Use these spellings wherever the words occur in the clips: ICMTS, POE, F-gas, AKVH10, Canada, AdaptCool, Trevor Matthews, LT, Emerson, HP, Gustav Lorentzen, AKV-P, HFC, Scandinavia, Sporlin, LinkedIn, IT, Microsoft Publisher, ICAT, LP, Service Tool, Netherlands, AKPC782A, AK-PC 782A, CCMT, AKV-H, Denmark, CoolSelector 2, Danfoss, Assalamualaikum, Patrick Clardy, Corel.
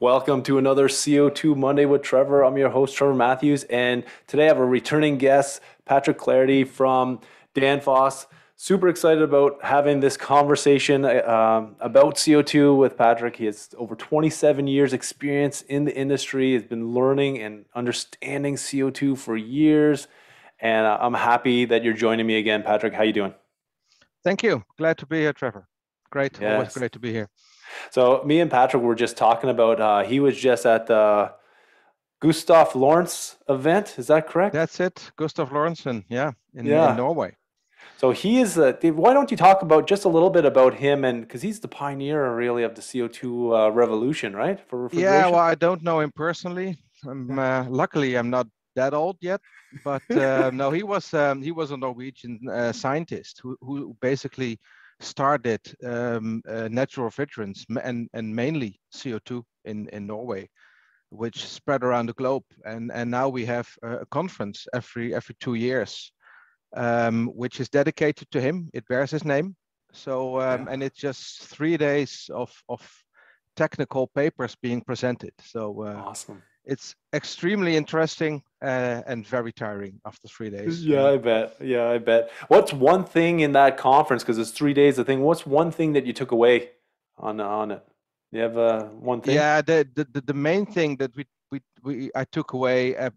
Welcome to another CO2 Monday with Trevor. I'm your host, Trevor Matthews, and today I have a returning guest, Patrick Clardy from Danfoss. Super excited about having this conversation about CO2 with Patrick. He has over 27 years experience in the industry, has been learning and understanding CO2 for years, and I'm happy that you're joining me again. Patrick, how you doing? Thank you. Glad to be here, Trevor. Great. Yes. Always great to be here. So me and Patrick were just talking about, he was just at the Gustav Lorentzen event. Is that correct? That's it. Gustav Lorentzen. Yeah. In Norway. So he is, why don't you talk about just a little bit about him, and because he's the pioneer really of the CO2 revolution, right? For refrigeration. Yeah. Well, I don't know him personally. Luckily I'm not that old yet, but no, he was a Norwegian scientist who basically started natural refrigerants and mainly CO2 in Norway, which spread around the globe. And now we have a conference every 2 years, which is dedicated to him. It bears his name. So and it's just 3 days of technical papers being presented. So awesome. It's extremely interesting and very tiring after 3 days. Yeah, I bet. Yeah, I bet. What's one thing in that conference, because it's 3 days, what's one thing that you took away on it? Do you have one thing? Yeah, the main thing that I took away,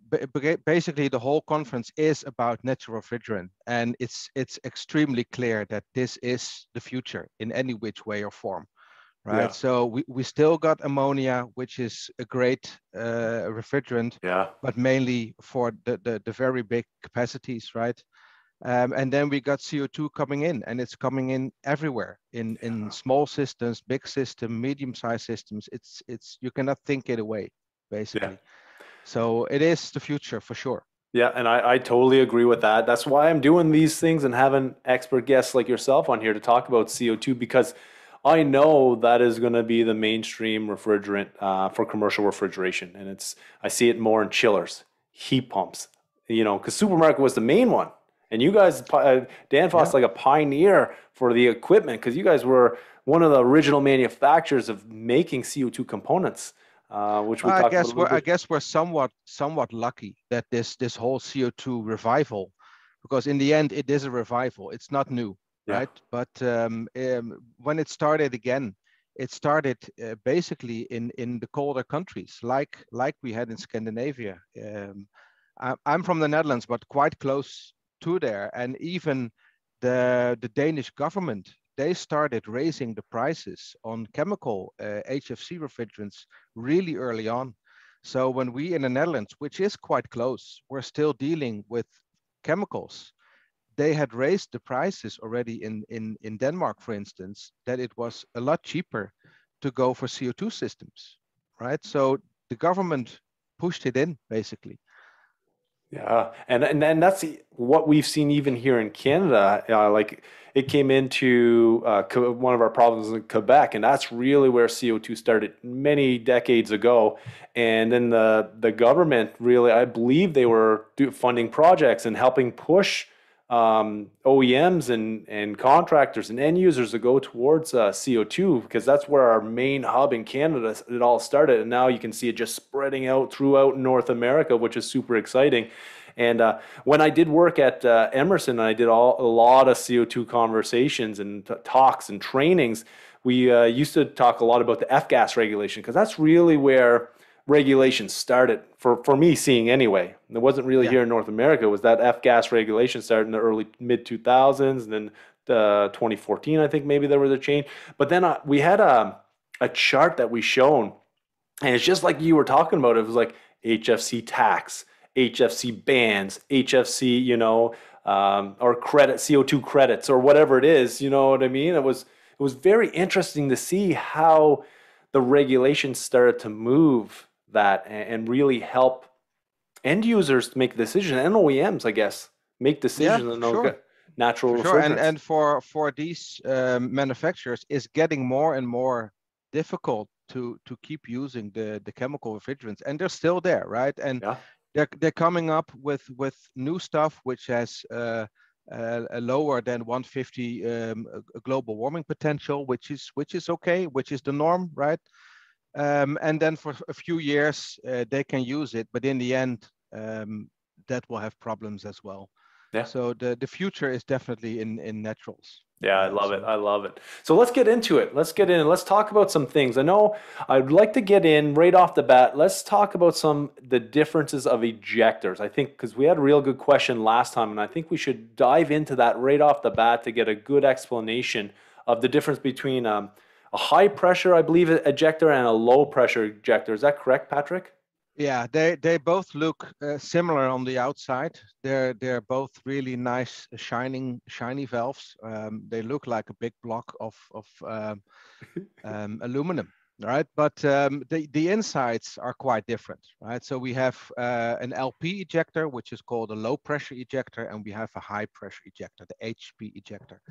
basically the whole conference is about natural refrigerant. And it's extremely clear that this is the future in any which way or form. Right. Yeah. So we still got ammonia, which is a great refrigerant, but mainly for the very big capacities, right? And then we got CO2 coming in, and it's coming in everywhere in small systems, big system, medium-sized systems. It's you cannot think it away, basically. Yeah. So it is the future for sure. Yeah, and I totally agree with that. That's why I'm doing these things and having expert guests like yourself on here to talk about CO2, because I know that is going to be the mainstream refrigerant for commercial refrigeration, and I see it more in chillers, heat pumps, because supermarket was the main one, and you guys, Danfoss, like a pioneer for the equipment, because you guys were one of the original manufacturers of making CO2 components, which we talked about a little bit. I guess we're somewhat lucky that this whole CO2 revival, because in the end it is a revival. It's not new. Yeah. Right, but when it started again, it started basically in the colder countries, like we had in Scandinavia. I'm from the Netherlands, but quite close to there, and even the Danish government, they started raising the prices on chemical HFC refrigerants really early on. So when we in the Netherlands, which is quite close, we're still dealing with chemicals. They had raised the prices already in Denmark, for instance, that it was a lot cheaper to go for CO2 systems, right? So the government pushed it in, basically. Yeah, and then that's what we've seen even here in Canada. Like it came into one of our problems in Quebec, and that's really where CO2 started many decades ago. And then the government really, I believe they were funding projects and helping push OEMs and contractors and end users to go towards CO2, because that's where our main hub in Canada, it all started. And now you can see it just spreading out throughout North America, which is super exciting. And when I did work at Emerson, and I did a lot of CO2 conversations and talks and trainings, we used to talk a lot about the F-gas regulation, because that's really where regulations started for me seeing anyway. And it wasn't really here in North America. It was that F-gas regulation started in the early mid-2000s, and then 2014, I think maybe there was a change. But then we had a chart that we shown, and it's just like you were talking about. It was like HFC tax, HFC bans, HFC, or credit, CO2 credits, or whatever it is. You know what I mean? It was very interesting to see how the regulations started to move that and really help end users to make decisions, and OEMs, I guess, make decisions on natural refrigerants. Sure, and for these manufacturers, it's getting more and more difficult to keep using the chemical refrigerants, and they're still there, right? And they're coming up with new stuff which has lower than 150 global warming potential, which is okay, which is the norm, right? And then for a few years, they can use it, but in the end, that will have problems as well. Yeah. So the future is definitely in naturals. Yeah, I love it. I love it. So let's get into it. Let's get in and let's talk about some things. I know I'd like to get in right off the bat. Let's talk about the differences of ejectors. I think because we had a real good question last time, and I think we should dive into that right off the bat to get a good explanation of the difference between a high pressure, I believe, ejector and a low pressure ejector. Is that correct, Patrick? Yeah, they both look similar on the outside. They're both really nice, shiny valves. They look like a big block of aluminum, right? But the insides are quite different, right? So we have an LP ejector, which is called a low pressure ejector, and we have a high pressure ejector, the HP ejector.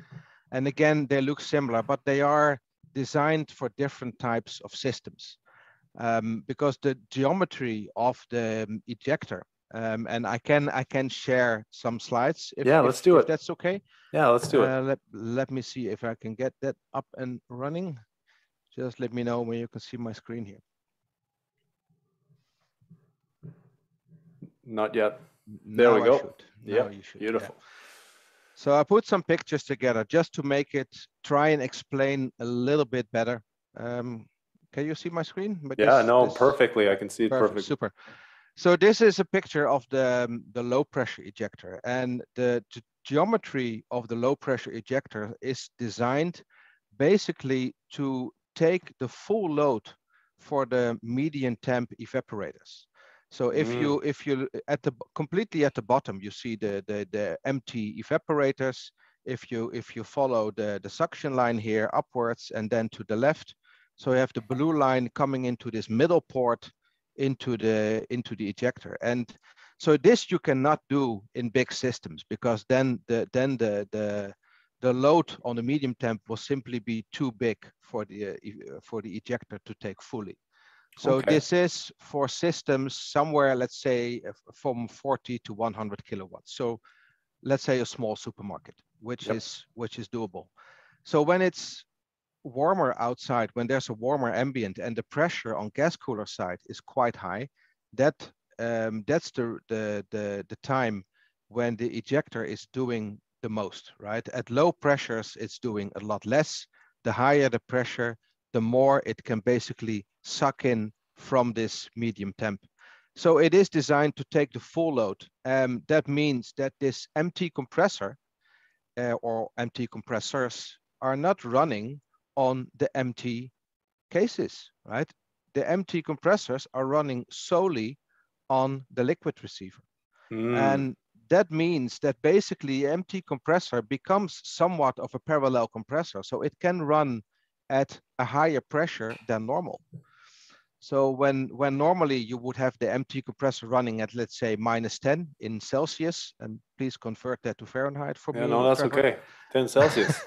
And again, they look similar, but they are designed for different types of systems. Because the geometry of the ejector, and I can share some slides. Let's do it. If that's okay. Yeah, let's do it. Let me see if I can get that up and running. Just let me know when you can see my screen here. Not yet. There we go. Yeah, beautiful. Yeah. So I put some pictures together just to make it try and explain a little bit better. Can you see my screen? Because yeah, no, perfectly. I can see it perfectly. Super. So this is a picture of the low pressure ejector, and the geometry of the low pressure ejector is designed basically to take the full load for the medium temp evaporators. So if you completely at the bottom, you see the MT evaporators. If you follow the suction line here upwards and then to the left. So you have the blue line coming into this middle port into the ejector. And so this you cannot do in big systems, because then the load on the medium temp will simply be too big for the ejector to take fully. So this is for systems somewhere, let's say from 40 to 100 kilowatts. So let's say a small supermarket, which is doable. So when it's warmer outside, when there's a warmer ambient and the pressure on gas cooler side is quite high, that's the time when the ejector is doing the most, right? At low pressures, it's doing a lot less. The higher the pressure, the more it can basically suck in from this medium temp. So it is designed to take the full load. That means that this MT compressor or MT compressors are not running on the MT cases, right? The MT compressors are running solely on the liquid receiver. And that means that basically MT compressor becomes somewhat of a parallel compressor. So it can run at a higher pressure than normal. So when normally you would have the MT compressor running at, let's say, -10 in Celsius, and please convert that to Fahrenheit for me. No, that's okay, 10 Celsius.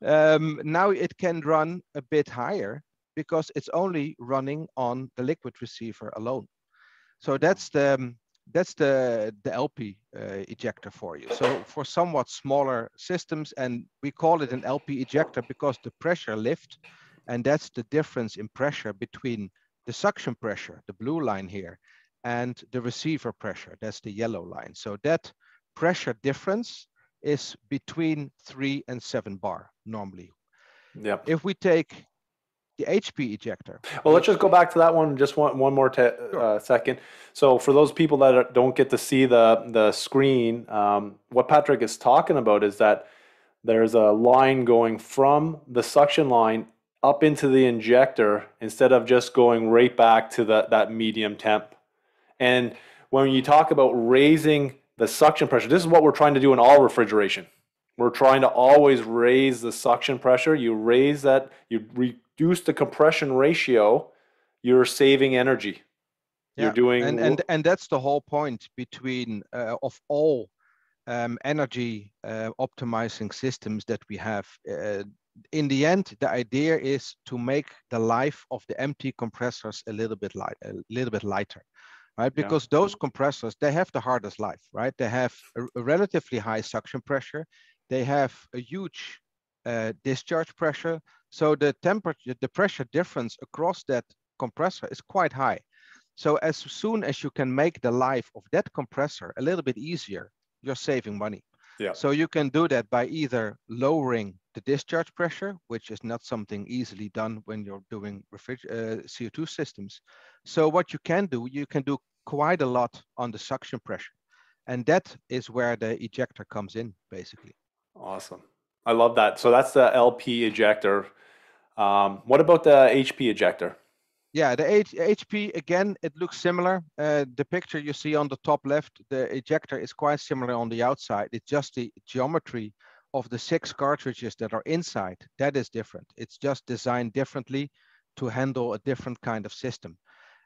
Now it can run a bit higher because it's only running on the liquid receiver alone. So that's the LP ejector for you. So for somewhat smaller systems, and we call it an LP ejector because the pressure lift, and that's the difference in pressure between the suction pressure, the blue line here, and the receiver pressure, that's the yellow line. So that pressure difference is between 3 and 7 bar normally. Yeah. If we take the HP ejector. Well, let's just go back to that one just one more second. So for those people that don't get to see the screen, what Patrick is talking about is that there's a line going from the suction line up into the injector instead of just going right back to that medium temp. And when you talk about raising the suction pressure, this is what we're trying to do in all refrigeration. We're trying to always raise the suction pressure. You raise that, you reduce the compression ratio, you're saving energy. Yeah. You're doing... And that's the whole point between of all energy optimizing systems that we have. In the end, the idea is to make the life of the MT compressors a little bit lighter, right? Because those compressors, they have the hardest life, right? They have a relatively high suction pressure. They have a huge discharge pressure. So the temperature, the pressure difference across that compressor is quite high. So as soon as you can make the life of that compressor a little bit easier, you're saving money. Yeah. So you can do that by either lowering the discharge pressure, which is not something easily done when you're doing CO2 systems. So what you can do quite a lot on the suction pressure. And that is where the ejector comes in, basically. Awesome. I love that. So that's the LP ejector. What about the HP ejector? Yeah, the HP, again, it looks similar. The picture you see on the top left, the ejector is quite similar on the outside. It's just the geometry of the 6 cartridges that are inside. That is different. It's just designed differently to handle a different kind of system.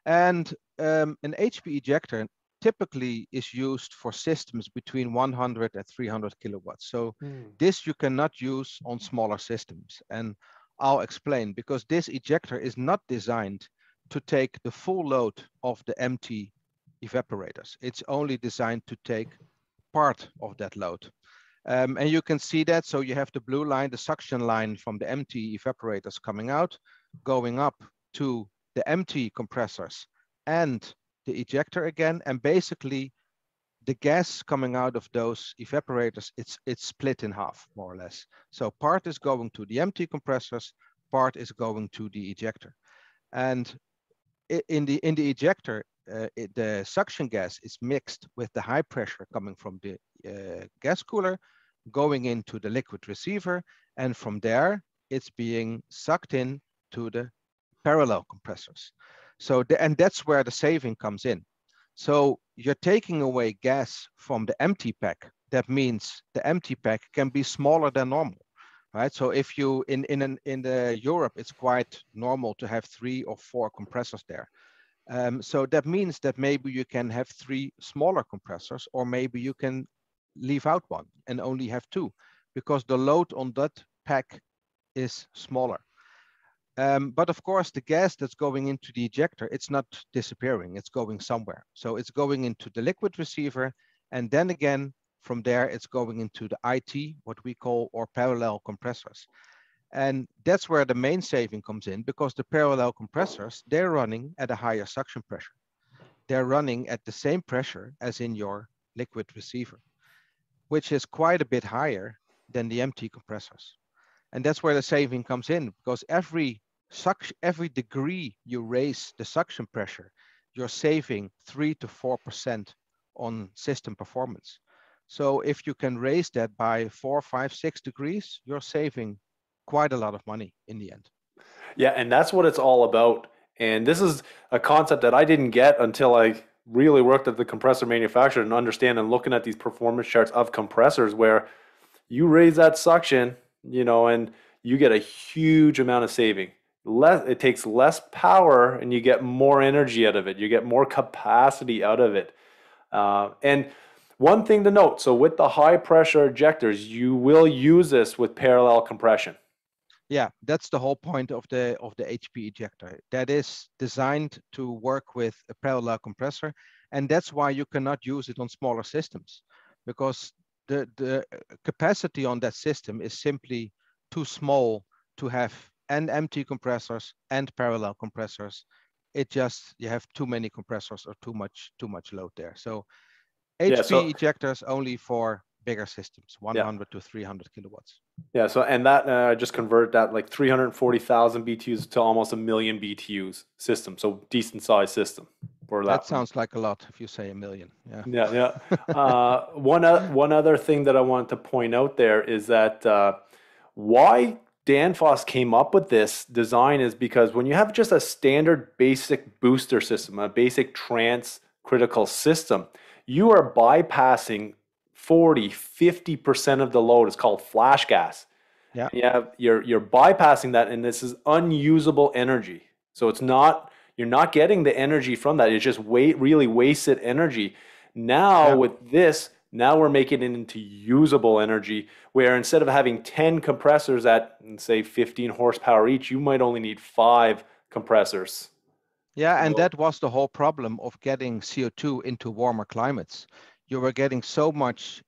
And an HP ejector typically is used for systems between 100 and 300 kilowatts. So this you cannot use on smaller systems. And I'll explain, because this ejector is not designed to take the full load of the MT evaporators. It's only designed to take part of that load. And you can see that. So you have the blue line, the suction line from the MT evaporators coming out, going up to the MT compressors and the ejector again. And basically the gas coming out of those evaporators, it's split in half, more or less. So part is going to the MT compressors, part is going to the ejector. And in the ejector, the suction gas is mixed with the high pressure coming from the gas cooler, going into the liquid receiver. And from there, it's being sucked in to the parallel compressors. So, and that's where the saving comes in. So you're taking away gas from the empty pack. That means the empty pack can be smaller than normal, right? So if you, in Europe, it's quite normal to have 3 or 4 compressors there. So that means that maybe you can have 3 smaller compressors, or maybe you can leave out one and only have 2, because the load on that pack is smaller. But of course, the gas that's going into the ejector, it's not disappearing, it's going somewhere. So it's going into the liquid receiver. And then again, from there, it's going into the IT, what we call, or parallel compressors. And that's where the main saving comes in, because the parallel compressors, they're running at a higher suction pressure. They're running at the same pressure as in your liquid receiver, which is quite a bit higher than the MT compressors. And that's where the saving comes in, because every degree you raise the suction pressure, you're saving 3 to 4% on system performance. So if you can raise that by 4, 5, 6 degrees, you're saving quite a lot of money in the end. Yeah, and that's what it's all about. And this is a concept that I didn't get until I really worked at the compressor manufacturer and understanding and looking at these performance charts of compressors, where you raise that suction, you know, and you get a huge amount of saving. It takes less power and you get more energy out of it. You get more capacity out of it. And one thing to note, so with the high pressure ejectors, you will use this with parallel compression. Yeah, that's the whole point of the HP ejector. That is designed to work with a parallel compressor. And that's why you cannot use it on smaller systems, because the capacity on that system is simply too small to have and MT compressors and parallel compressors. It just, you have too many compressors or too much load there. So HP ejectors only for bigger systems, 100 to 300 kilowatts. Yeah, so and that just convert that like 340,000 BTUs to almost 1 million BTUs system. So decent sized system. That sounds like a lot if you say 1 million. Yeah, yeah, yeah. One other thing that I wanted to point out there is that why Danfoss came up with this design is because when you have just a standard basic booster system, a basic transcritical system, you are bypassing 40–50% of the load. It's called flash gas. Yeah, you're bypassing that, and this is unusable energy. So it's not. You're not getting the energy from that. It's just really wasted energy. Now with this, now we're making it into usable energy, where instead of having 10 compressors at, say, 15 horsepower each, you might only need 5 compressors. Yeah, and that was the whole problem of getting CO2 into warmer climates. you were getting so much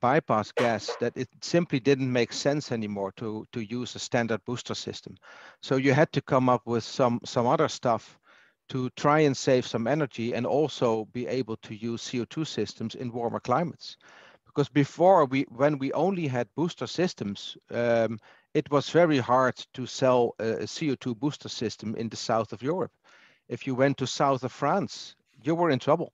bypass gas that it simply didn't make sense anymore to use a standard booster system. So you had to come up with some other stuff to try and save some energy and also be able to use CO2 systems in warmer climates. Because before, when we only had booster systems, it was very hard to sell a CO2 booster system in the south of Europe. If you went to south of France, you were in trouble,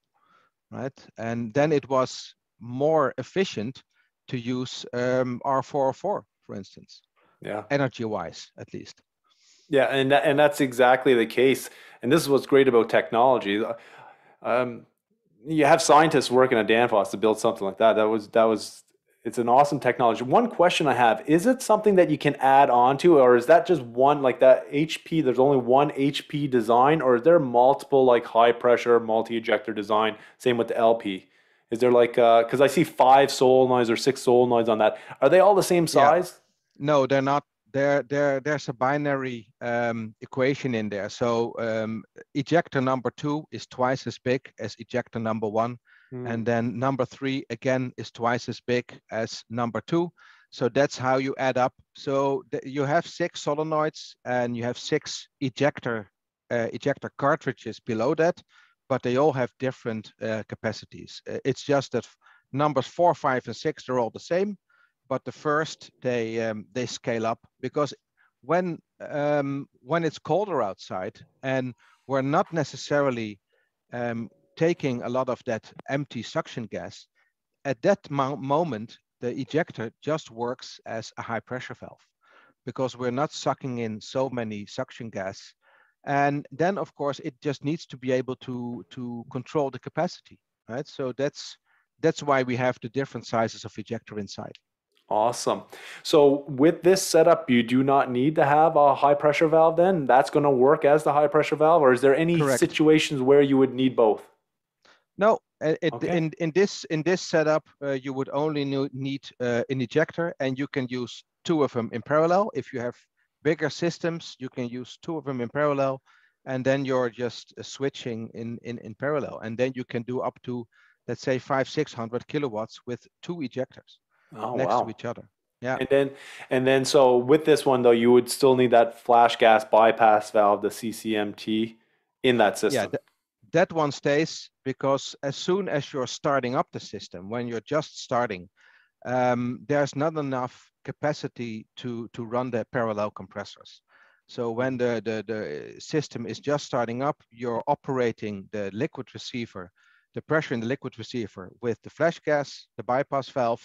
right? And then it was more efficient to use R404, for instance, yeah, energy-wise, at least. Yeah, and that's exactly the case. And this is what's great about technology. You have scientists working at Danfoss to build something like that. It's an awesome technology. One question I have, is it something that you can add on to, or is that just one, like that HP, there's only one HP design, or is there multiple like high pressure multi-ejector design? Same with the LP. Is there like, because I see 5 solenoids or 6 solenoids on that. Are they all the same size? Yeah. No, they're not. There's a binary equation in there. So ejector number 2 is twice as big as ejector number 1. Mm. And then number 3 again is twice as big as number 2. So that's how you add up. So you have 6 solenoids and you have 6 ejector cartridges below that, but they all have different capacities. It's just that numbers 4, 5, and 6, they're all the same. But the first, they scale up, because when it's colder outside and we're not necessarily taking a lot of that empty suction gas, at that moment, the ejector just works as a high pressure valve because we're not sucking in so many suction gas. And then, of course, it just needs to be able to control the capacity, right? So that's why we have the different sizes of ejector inside. Awesome. So with this setup, you do not need to have a high pressure valve then? That's going to work as the high pressure valve, or is there any Correct. Situations where you would need both? No, okay. in this setup, you would only need an ejector, and you can use 2 of them in parallel. If you have bigger systems, you can use 2 of them in parallel, and then you're just switching in parallel. And then you can do up to, let's say, 500-600 kilowatts with 2 ejectors. Oh, next wow. to each other. Yeah. And then so with this one though, you would still need that flash gas bypass valve, the CCMT, in that system. Yeah, that one stays, because as soon as you're starting up the system, when you're just starting, there's not enough capacity to run the parallel compressors. So when the system is just starting up, you're operating the liquid receiver, the pressure in the liquid receiver with the flash gas, the bypass valve.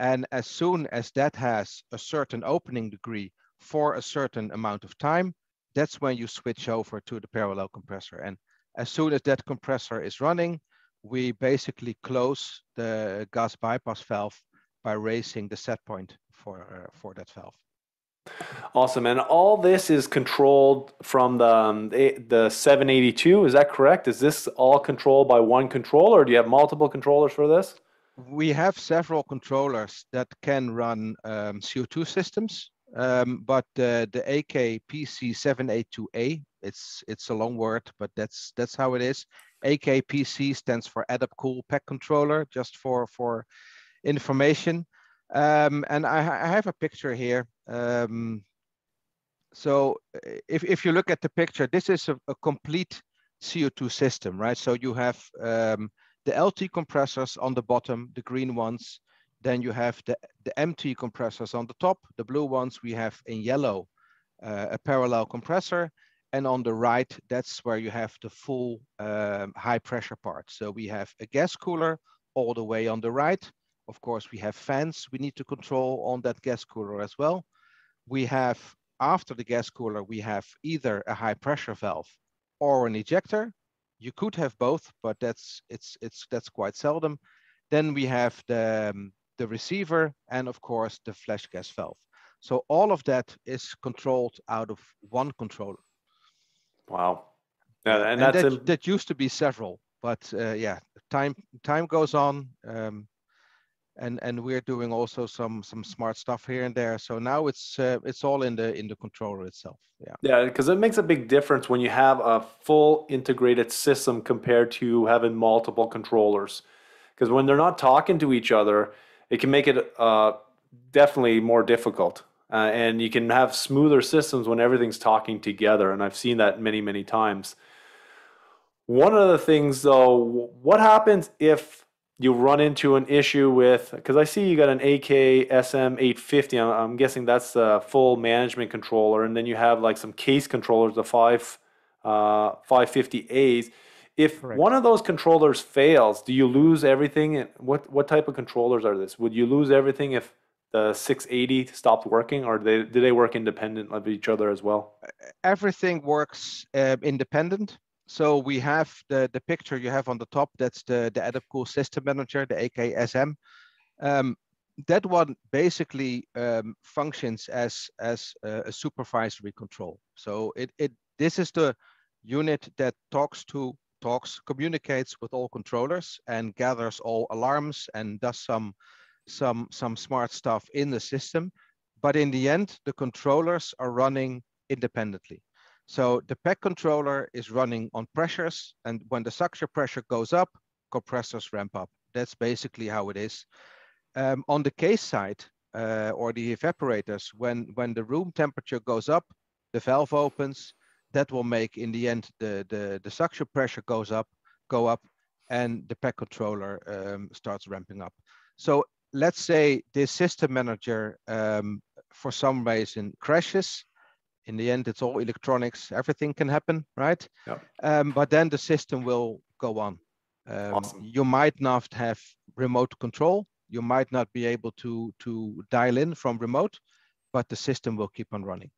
And as soon as that has a certain opening degree for a certain amount of time, that's when you switch over to the parallel compressor. And as soon as that compressor is running, we basically close the gas bypass valve by raising the set point for that valve. Awesome. And all this is controlled from the 782, is that correct? Is this all controlled by one controller, or do you have multiple controllers for this? We have several controllers that can run CO2 systems, but the AKPC782A, it's a long word, but that's how it is. AKPC stands for Adapt Cool Pack Controller, just for information. And I have a picture here. So if you look at the picture, this is a complete CO2 system, right? So you have the LT compressors on the bottom, the green ones. Then you have the MT compressors on the top, the blue ones. We have in yellow a parallel compressor. And on the right, that's where you have the full high pressure part. So we have a gas cooler all the way on the right. Of course, we have fans we need to control on that gas cooler as well. We have, after the gas cooler, we have either a high pressure valve or an ejector. You could have both, but that's quite seldom. Then we have the receiver and of course the flash gas valve. So all of that is controlled out of one controller. Wow. Yeah, and that used to be several, but yeah, time goes on, and we're doing also some smart stuff here and there. So now it's all in the controller itself. Yeah. Yeah, because it makes a big difference when you have a full integrated system compared to having multiple controllers. because when they're not talking to each other, it can make it definitely more difficult. And you can have smoother systems when everything's talking together. And I've seen that many, many times. One of the things, though, what happens if you run into an issue with, because I see you got an AKSM850, I'm guessing that's a full management controller, and then you have like some case controllers, the 550As. If Correct. One of those controllers fails, do you lose everything? What type of controllers are this? Would you lose everything if the 680 stopped working, or do they work independent of each other as well? Everything works independent. So we have the picture you have on the top. That's the AdaptCool System Manager, the AKSM. That one basically functions as a supervisory control. So this is the unit that communicates with all controllers and gathers all alarms and does some smart stuff in the system. But in the end, the controllers are running independently. So the PEC controller is running on pressures, and when the suction pressure goes up, compressors ramp up. That's basically how it is. On the case side, or the evaporators, when the room temperature goes up, the valve opens. That will make, in the end, the suction pressure go up, and the PEC controller starts ramping up. So let's say this system manager, for some reason, crashes. In the end, it's all electronics. Everything can happen, right? Yep. But then the system will go on. Awesome. You might not have remote control. You might not be able to dial in from remote, but the system will keep on running.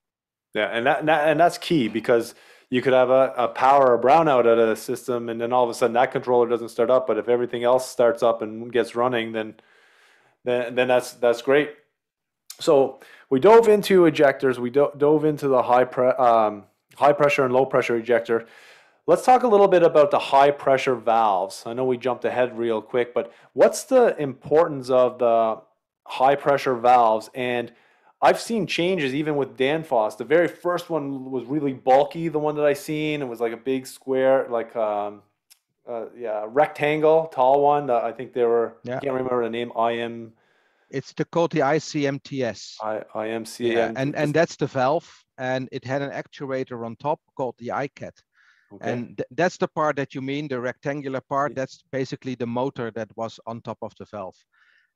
Yeah, and that's key, because you could have a power or brownout out of the system, and then all of a sudden that controller doesn't start up. But if everything else starts up and gets running, then that's great. So we dove into ejectors. We dove into the high pressure and low pressure ejector. Let's talk a little bit about the high pressure valves. I know we jumped ahead real quick, but what's the importance of the high pressure valves? And I've seen changes even with Danfoss. The very first one was really bulky. The one that I seen, it was like a big square, like rectangle, tall one. I think they were. Yeah. I can't remember the name. It's called the ICMTS. ICMTS. Yeah, and that's the valve, and it had an actuator on top called the ICAT. Okay. And that's the part that you mean, the rectangular part. That's basically the motor that was on top of the valve.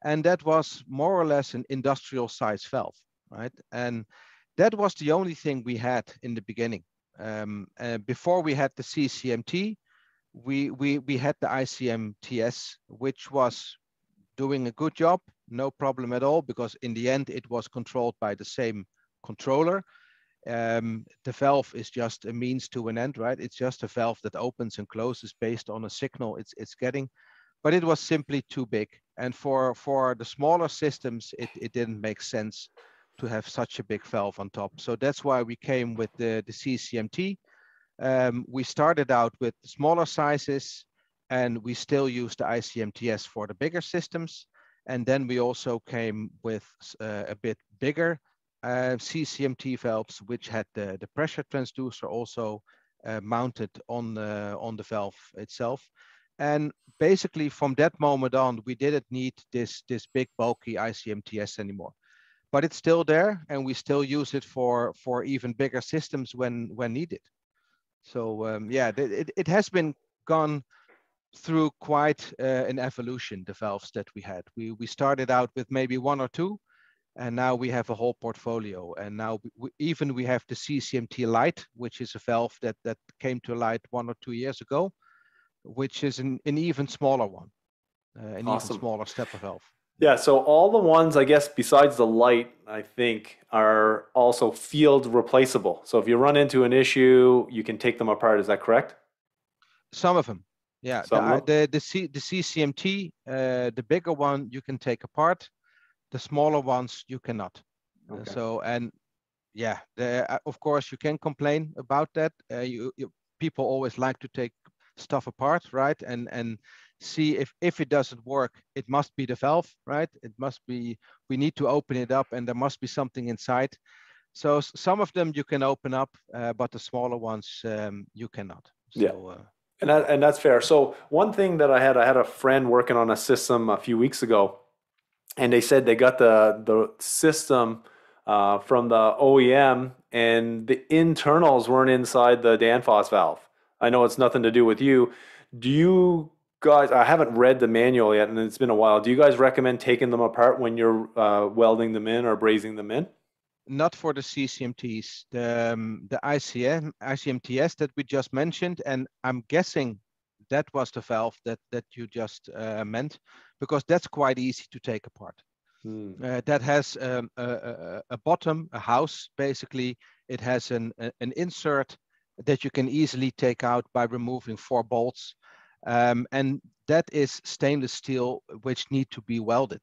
And that was more or less an industrial size valve, right? And that was the only thing we had in the beginning. Before we had the CCMT, we had the ICMTS, which was doing a good job. No problem at all, because in the end, it was controlled by the same controller. The valve is just a means to an end, right? It's just a valve that opens and closes based on a signal it's getting. But it was simply too big. And for the smaller systems, it didn't make sense to have such a big valve on top. So that's why we came with the CCMT. We started out with smaller sizes, and we still use the ICMTS for the bigger systems. And then we also came with a bit bigger CCMT valves, which had the pressure transducer also mounted on the valve itself. And basically from that moment on, we didn't need this big bulky ICMTS anymore. But it's still there, and we still use it for even bigger systems when needed. So yeah, it has been gone through quite an evolution, the valves that we had. We started out with maybe one or two, and now we have a whole portfolio. And now we have the CCMT Lite, which is a valve that came to light 1 or 2 years ago, which is an even smaller one, an Awesome. Even smaller stepper valve. Yeah, so all the ones, I guess, besides the Lite, I think, are also field replaceable. So if you run into an issue, you can take them apart. Is that correct? Some of them. Yeah, the CCMT, the bigger one you can take apart, the smaller ones you cannot. Okay. So, and yeah, of course you can complain about that. People always like to take stuff apart, right? And see if it doesn't work, it must be the valve, right? It must be, we need to open it up and there must be something inside. So some of them you can open up, but the smaller ones you cannot. So, yeah. And that's fair. So one thing that I had a friend working on a system a few weeks ago, and they said they got the system from the OEM, and the internals weren't inside the Danfoss valve. I know it's nothing to do with you. Do you guys, I haven't read the manual yet, and it's been a while. Do you guys recommend taking them apart when you're welding them in or brazing them in? Not for the CCMTs, the ICMTS that we just mentioned, and I'm guessing that was the valve that you just meant, because that's quite easy to take apart. Hmm. That has a bottom, a house, basically. It has an insert that you can easily take out by removing 4 bolts, and that is stainless steel, which need to be welded,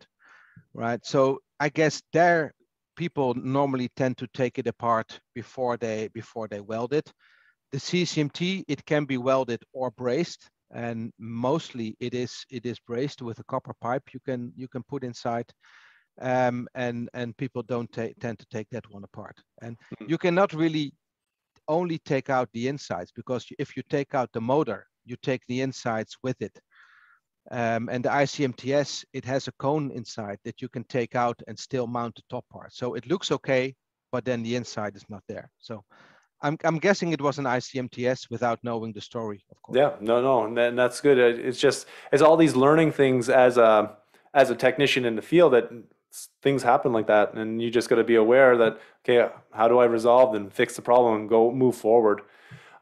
right? So I guess there, people normally tend to take it apart before they weld it. The CCMT, it can be welded or braced, and mostly it is braced with a copper pipe you can put inside, and people don't tend to take that one apart. And you cannot really only take out the insides, because if you take out the motor, you take the insides with it. And the ICMTS, it has a cone inside that you can take out and still mount the top part. So it looks okay, but then the inside is not there. So I'm guessing it was an ICMTS without knowing the story, of course. Yeah, no, and that's good. It's just, it's all these learning things as a technician in the field, that things happen like that. And you just got to be aware that, okay, how do I resolve and fix the problem and go move forward?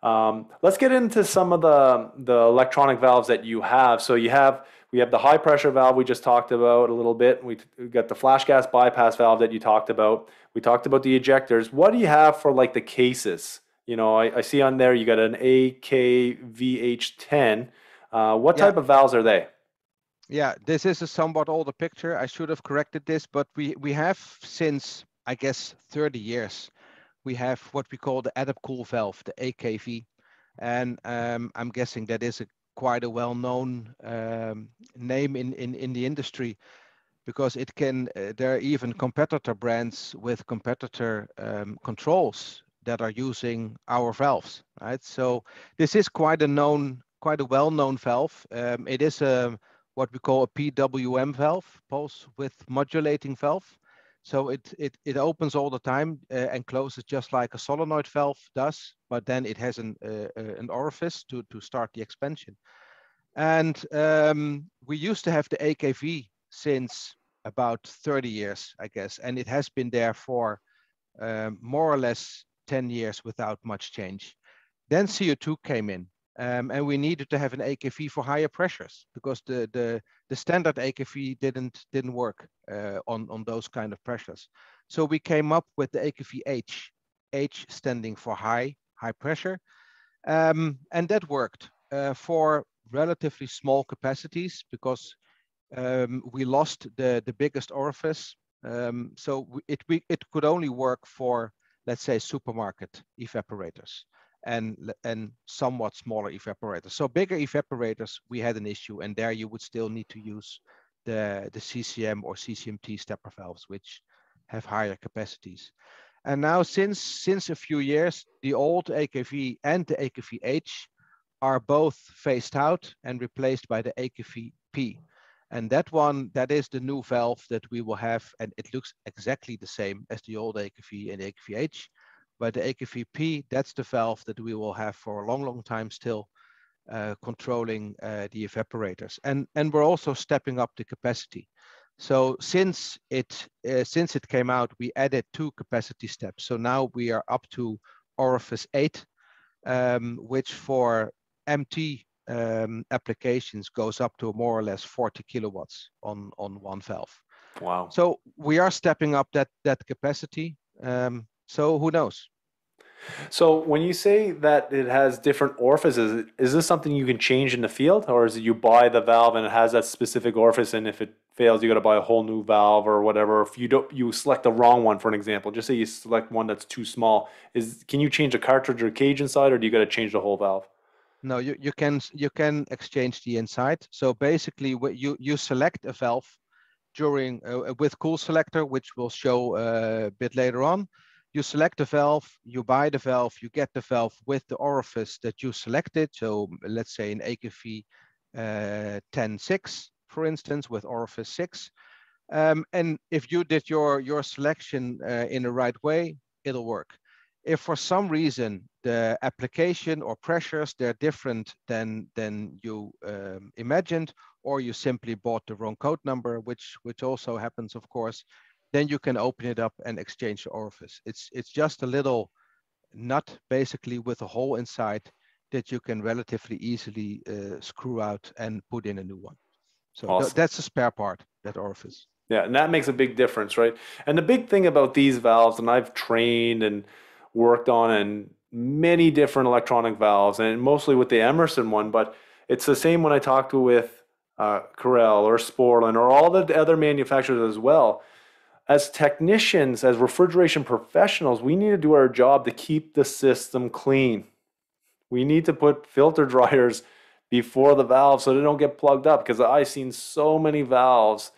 Let's get into some of the electronic valves that you have. So we have the high pressure valve we just talked about a little bit. We got the flash gas bypass valve that you talked about. We talked about the ejectors. What do you have for like the cases? You know, I see on there you got an AKVH10. What type of valves are they? Yeah, this is a somewhat older picture. I should have corrected this, but we have since, I guess, 30 years. We have what we call the Adapcool valve, the AKV, and I'm guessing that is quite a well-known name in the industry, because it can. There are even competitor brands with competitor controls that are using our valves, right? So this is quite a well-known valve. It is what we call a PWM valve, pulse width modulating valve. So it opens all the time and closes just like a solenoid valve does, but then it has an orifice to start the expansion. And we used to have the AKV since about 30 years, I guess, and it has been there for more or less 10 years without much change. Then CO2 came in, and we needed to have an AKV for higher pressures, because the standard AKV didn't work on those kind of pressures. So we came up with the AKV-H, H standing for high pressure, and that worked for relatively small capacities, because we lost the biggest orifice, so it could only work for, let's say, supermarket evaporators and somewhat smaller evaporators. So bigger evaporators, we had an issue, and there you would still need to use the CCM or CCMT stepper valves, which have higher capacities. And now since a few years, the old AKV and the AKV-H are both phased out and replaced by the AKV-P. And that is the new valve that we will have, and it looks exactly the same as the old AKV and AKV-H. But the AKV-P, that's the valve that we will have for a long time still, controlling the evaporators. And we're also stepping up the capacity. So since it came out, we added 2 capacity steps. So now we are up to orifice 8, which for MT applications goes up to more or less 40 kilowatts on one valve. Wow. So we are stepping up that capacity. So who knows? So when you say that it has different orifices, is this something you can change in the field, or is it you buy the valve and it has that specific orifice, and if it fails, you got to buy a whole new valve or whatever? If you select the wrong one, for an example, just say you select one that's too small, can you change the cartridge or cage inside, or do you got to change the whole valve? No, you can exchange the inside. So basically, you select a valve during with CoolSelector, which we'll show a bit later on. You select the valve, you buy the valve, you get the valve with the orifice that you selected. So let's say an AKV-10-6, for instance, with orifice 6. And if you did your selection in the right way, it'll work. If for some reason the application or pressures, they're different than you imagined, or you simply bought the wrong code number, which also happens, of course, then you can open it up and exchange the orifice. It's just a little nut, basically, with a hole inside that you can relatively easily screw out and put in a new one. So awesome. That's a spare part, that orifice. Yeah, and that makes a big difference, right? And the big thing about these valves, and I've trained and worked on and many different electronic valves, and mostly with the Emerson one, but it's the same when I talked with Corel or Sporlin or all the other manufacturers as well. As technicians, as refrigeration professionals, we need to do our job to keep the system clean. We need to put filter dryers before the valve so they don't get plugged up, because I've seen so many valves,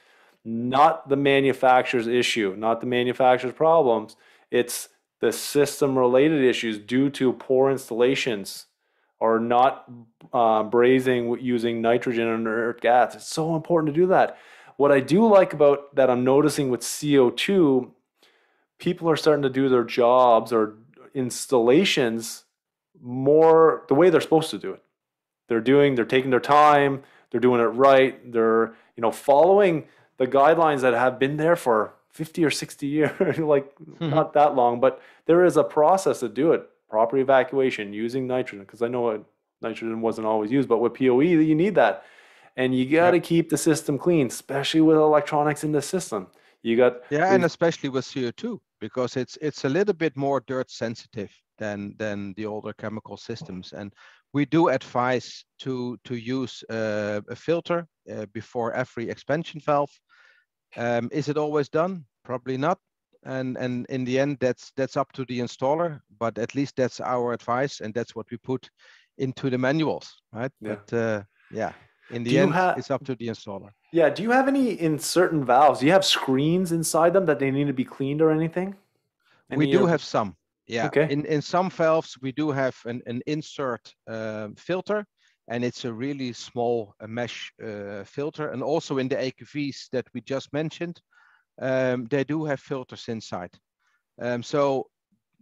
not the manufacturer's issue, not the manufacturer's problems, it's the system-related issues due to poor installations or not brazing using nitrogen and inert gas. It's so important to do that. What I do like about that I'm noticing with CO2, people are starting to do their jobs or installations more the way they're supposed to do it. They're taking their time, they're doing it right, they're, you know, following the guidelines that have been there for 50 or 60 years, like not that long, but there is a process to do it. Proper evacuation, using nitrogen, because I know nitrogen wasn't always used, but with POE, you need that. And you got to keep the system clean, especially with electronics in the system. You got and especially with CO2, because it's a little bit more dirt sensitive than the older chemical systems. And we do advise to use a filter before every expansion valve. Is it always done? Probably not. And in the end, that's up to the installer. But at least that's our advice, and that's what we put into the manuals, right? Yeah. But in the end, it's up to the installer. Yeah. Do you have any, in certain valves, do you have screens inside them that they need to be cleaned or anything? We do have some. Yeah. Okay. In some valves, we do have an insert filter, and it's a really small mesh filter. And also in the AKVs that we just mentioned, they do have filters inside. So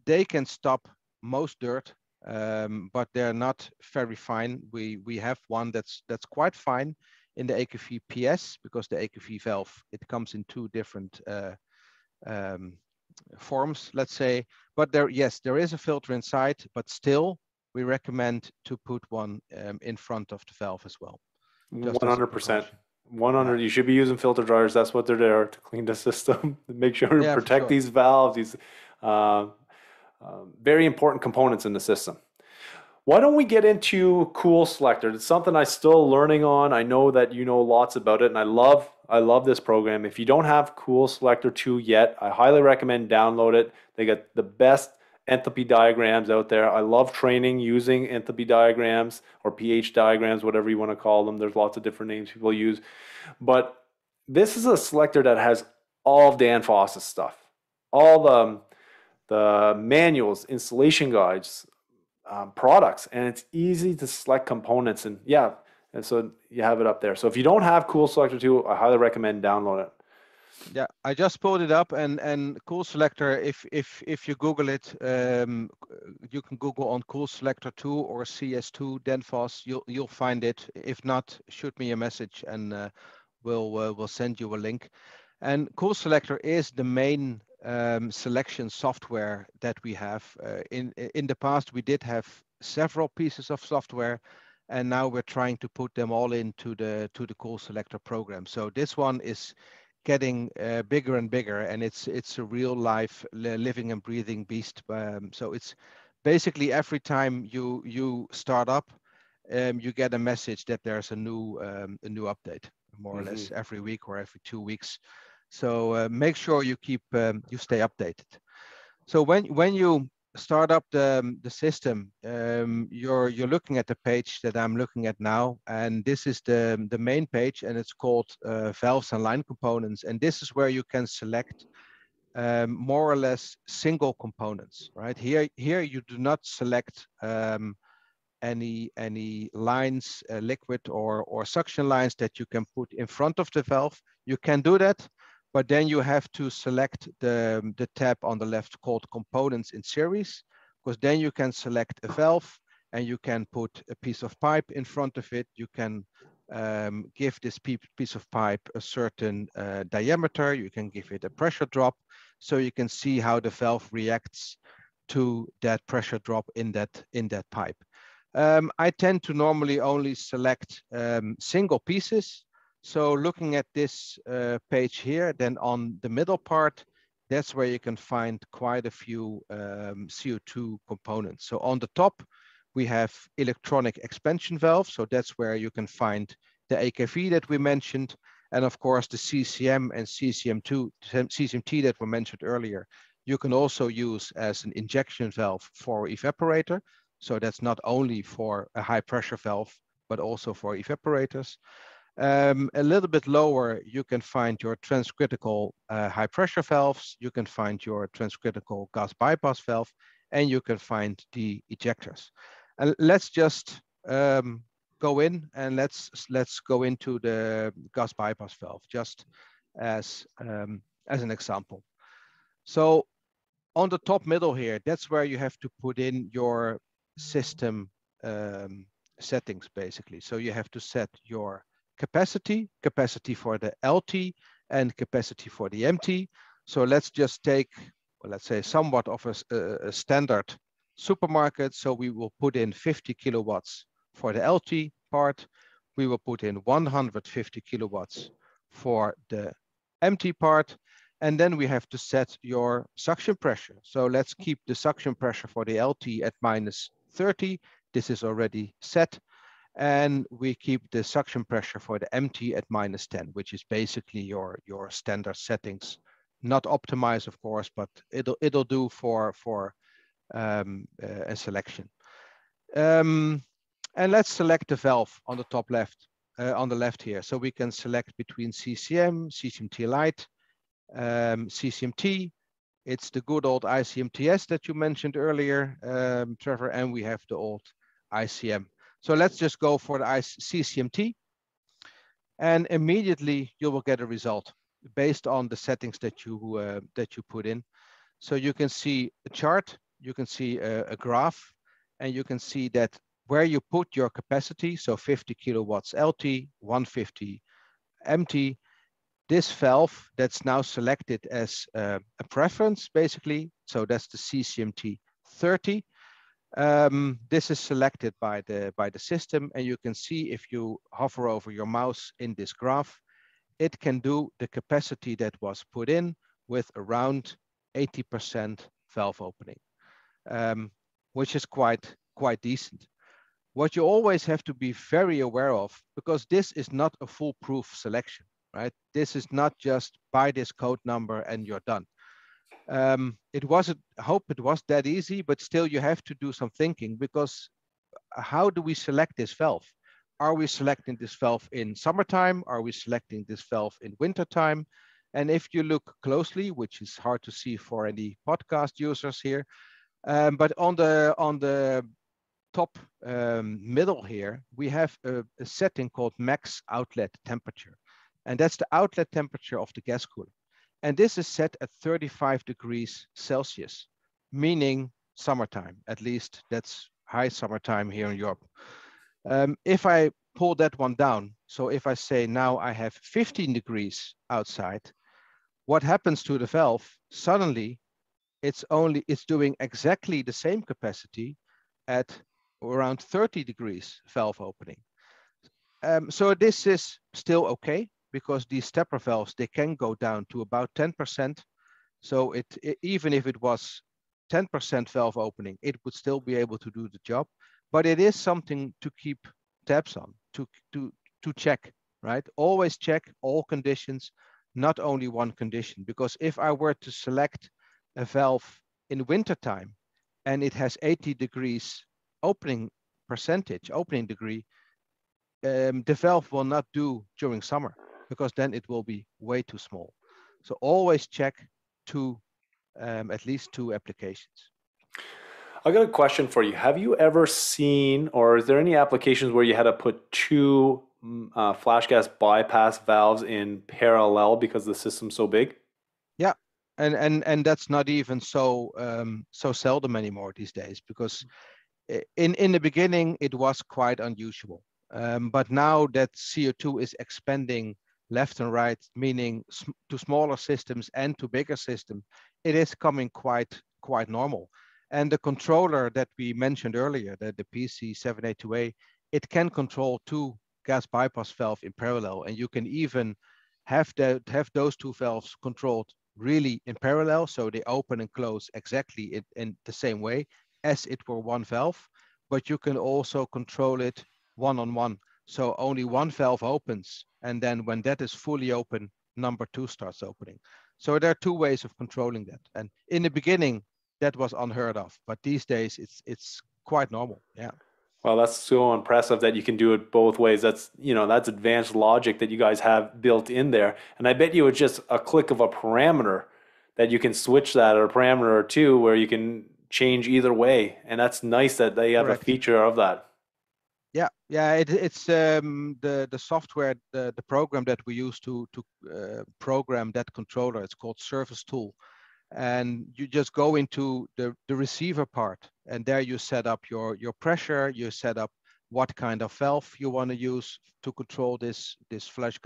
they can stop most dirt. But they're not very fine. We have one that's quite fine in the AKV-PS, because the AKV valve, it comes in two different forms, let's say. But there is a filter inside, but still we recommend to put one in front of the valve as well. 100%. 100. You should be using filter dryers. That's what they're there, to clean the system, to make sure to protect these valves, these very important components in the system. Why don't we get into CoolSelector? It's something I'm still learning on. I know that you know lots about it, and I love this program. If you don't have CoolSelector 2 yet, I highly recommend download it. They got the best enthalpy diagrams out there. I love training using enthalpy diagrams or pH diagrams, whatever you want to call them. There's lots of different names people use. But this is a selector that has all of Danfoss's stuff, all the manuals, installation guides, products, and it's easy to select components. And so you have it up there. So if you don't have CoolSelector 2, I highly recommend download it. Yeah, I just pulled it up, and CoolSelector, if you Google it, you can Google on CoolSelector 2 or CS2 Danfoss, you'll find it. If not, shoot me a message, and we'll send you a link. And CoolSelector is the main selection software that we have. In the past, we did have several pieces of software, and now we're trying to put them all into the CoolSelector program. So this one is getting bigger and bigger, and it's a real life, living and breathing beast. So it's basically every time you start up, you get a message that there's a new update, more or less every week or every 2 weeks. So make sure you stay updated. So when you start up the system, you're looking at the page that I'm looking at now, and this is the main page, and it's called Valves and Line Components. And this is where you can select more or less single components, right? Here you do not select any lines, liquid or suction lines that you can put in front of the valve. You can do that, but then you have to select the tab on the left called components in series, because then you can select a valve and you can put a piece of pipe in front of it. You can give this piece of pipe a certain diameter. You can give it a pressure drop, so you can see how the valve reacts to that pressure drop in that pipe. I tend to normally only select single pieces. So looking at this page here, then on the middle part, that's where you can find quite a few CO2 components. So on the top, we have electronic expansion valve. So that's where you can find the AKV that we mentioned. And of course, the CCM and CCMT that were mentioned earlier, you can also use as an injection valve for evaporator. So that's not only for a high pressure valve, but also for evaporators. A little bit lower, you can find your transcritical high pressure valves. You can find your transcritical gas bypass valve, and you can find the ejectors. And let's just go in and let's go into the gas bypass valve just as an example. So on the top middle here, that's where you have to put in your system settings basically. So you have to set your capacity for the LT and capacity for the MT. So let's just take, well, let's say somewhat of a standard supermarket. So we will put in 50 kilowatts for the LT part. We will put in 150 kilowatts for the MT part. And then we have to set your suction pressure. So let's keep the suction pressure for the LT at -30. This is already set. And we keep the suction pressure for the MT at -10, which is basically your standard settings. Not optimized, of course, but it'll do for a selection. And let's select the valve on the top left, on the left here. So we can select between CCM, CCMT light, CCMT. It's the good old ICMTS that you mentioned earlier, Trevor, and we have the old ICM. So let's just go for the CCMT, and immediately you will get a result based on the settings that you put in. So you can see a chart, you can see a graph, and you can see that where you put your capacity, so 50 kilowatts LT, 150 MT, this valve that's now selected as a preference basically, so that's the CCMT 30. This is selected by the system, and you can see if you hover over your mouse in this graph, it can do the capacity that was put in with around 80% valve opening, which is quite decent. What you always have to be very aware of, because this is not a foolproof selection, right? This is not just buy this code number and you're done. I hope it was that easy, but still you have to do some thinking, because how do we select this valve? Are we selecting this valve in summertime? Are we selecting this valve in wintertime? And if you look closely, which is hard to see for any podcast users here, but on the top middle here, we have a setting called max outlet temperature. And that's the outlet temperature of the gas cooler. And this is set at 35 degrees Celsius, meaning summertime. At least that's high summertime here in Europe. If I pull that one down, so if I say now I have 15 degrees outside, what happens to the valve? Suddenly, it's doing exactly the same capacity at around 30 degrees valve opening. So this is still okay, because these stepper valves, they can go down to about 10%. So even if it was 10% valve opening, it would still be able to do the job. But it is something to keep tabs on, to check, right? Always check all conditions, not only one condition, because if I were to select a valve in wintertime and it has 80 degrees opening percentage, opening degree, the valve will not do during summer, because then it will be way too small. So always check at least two applications. I got a question for you. Have you ever seen, or is there any applications where you had to put two flash gas bypass valves in parallel because the system's so big? Yeah, and that's not even so so seldom anymore these days, because in the beginning it was quite unusual. But now that CO2 is expanding left and right, meaning to smaller systems and to bigger systems, it is coming quite normal. And the controller that we mentioned earlier, the PC782A, it can control two gas bypass valves in parallel, and you can even have those two valves controlled really in parallel, so they open and close exactly in the same way as it were one valve. But you can also control it one-on-one. So only one valve opens, and then when that is fully open, number two starts opening. So there are two ways of controlling that. And in the beginning, that was unheard of, but these days it's quite normal. Yeah. Well, that's so impressive that you can do it both ways. That's, you know, that's advanced logic that you guys have built in there. And I bet you it's just a click of a parameter that you can switch that, or a parameter or two where you can change either way. And that's nice that they have Correct. A feature of that. Yeah, yeah, it's the software, the program that we use to program that controller. It's called Service Tool, and you just go into the receiver part, and there you set up your pressure. You set up what kind of valve you want to use to control this flash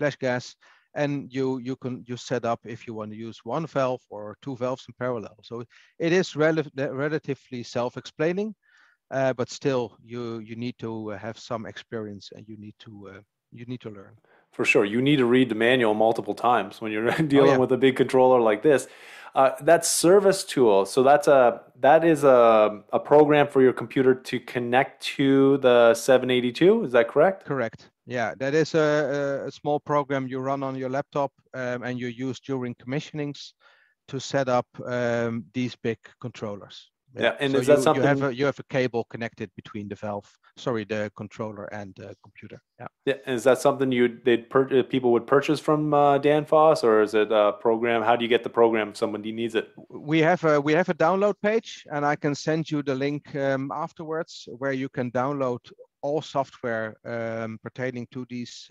gas, and you set up if you want to use one valve or two valves in parallel. So it is relatively self-explaining. But still, you need to have some experience, and you need to learn. For sure, you need to read the manual multiple times when you're dealing with a big controller like this. That Service Tool, so that is a program for your computer to connect to the 782. Is that correct? Correct. Yeah, that is a small program you run on your laptop, and you use during commissionings to set up these big controllers. Yeah, and so is that something you have a cable connected between the controller and the computer? Yeah. Yeah, and is that something people would purchase from Danfoss, or is it a program? How do you get the program if somebody needs it? We have a download page, and I can send you the link afterwards, where you can download all software pertaining to these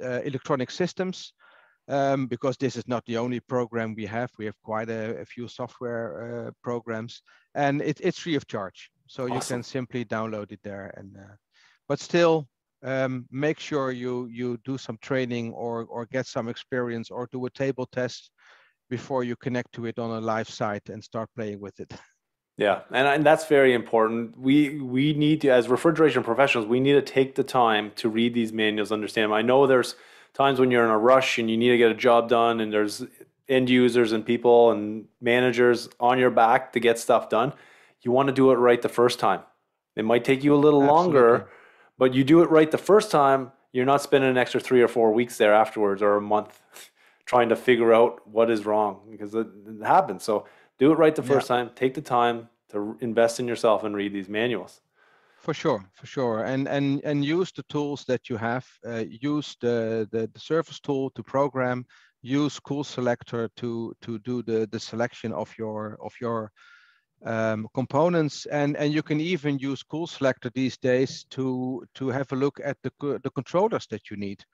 electronic systems. Because this is not the only program we have. We have quite a few software programs, and it's free of charge. So Awesome. You can simply download it there. And but still, make sure you do some training or get some experience, or do a table test before you connect to it on a live site and start playing with it. Yeah, and that's very important. We need to, as refrigeration professionals, we need to take the time to read these manuals, understand them. I know there's times when you're in a rush and you need to get a job done, and there's end users and people and managers on your back to get stuff done. You want to do it right the first time. It might take you a little longer, but you do it right the first time. You're not spending an extra 3 or 4 weeks there afterwards, or a month, trying to figure out what is wrong, because it happens. So do it right the first time. Take the time to invest in yourself and read these manuals. For sure, and use the tools that you have. Use the Service Tool to program. Use CoolSelector to do the selection of your components, and you can even use CoolSelector these days to have a look at the controllers that you need.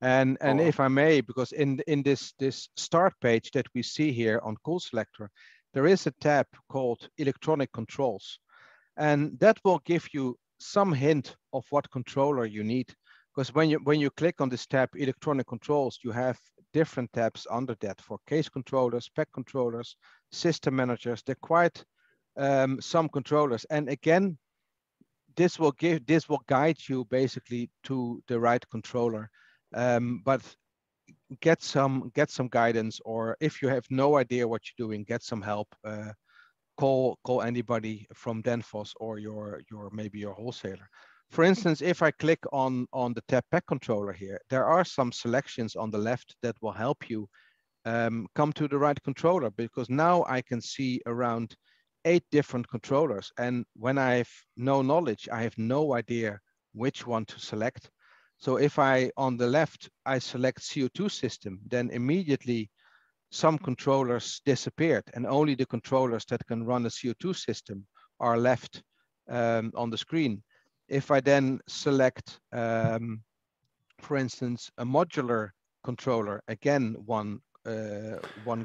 And if I may, because in this start page that we see here on CoolSelector, there is a tab called Electronic Controls. And that will give you some hint of what controller you need, because when you click on this tab, Electronic Controls, you have different tabs under that for case controllers, pack controllers, system managers. They're quite some controllers. And again, this will guide you basically to the right controller. But get some guidance, or if you have no idea what you're doing, get some help. Call anybody from Danfoss or maybe your wholesaler. For instance, if I click on the tab pack controller here, there are some selections on the left that will help you come to the right controller, because now I can see around 8 different controllers. And when I have no knowledge, I have no idea which one to select. So if I, on the left, I select CO2 system, then immediately some controllers disappeared, and only the controllers that can run the CO2 system are left on the screen. If I then select, for instance, a modular controller, again, one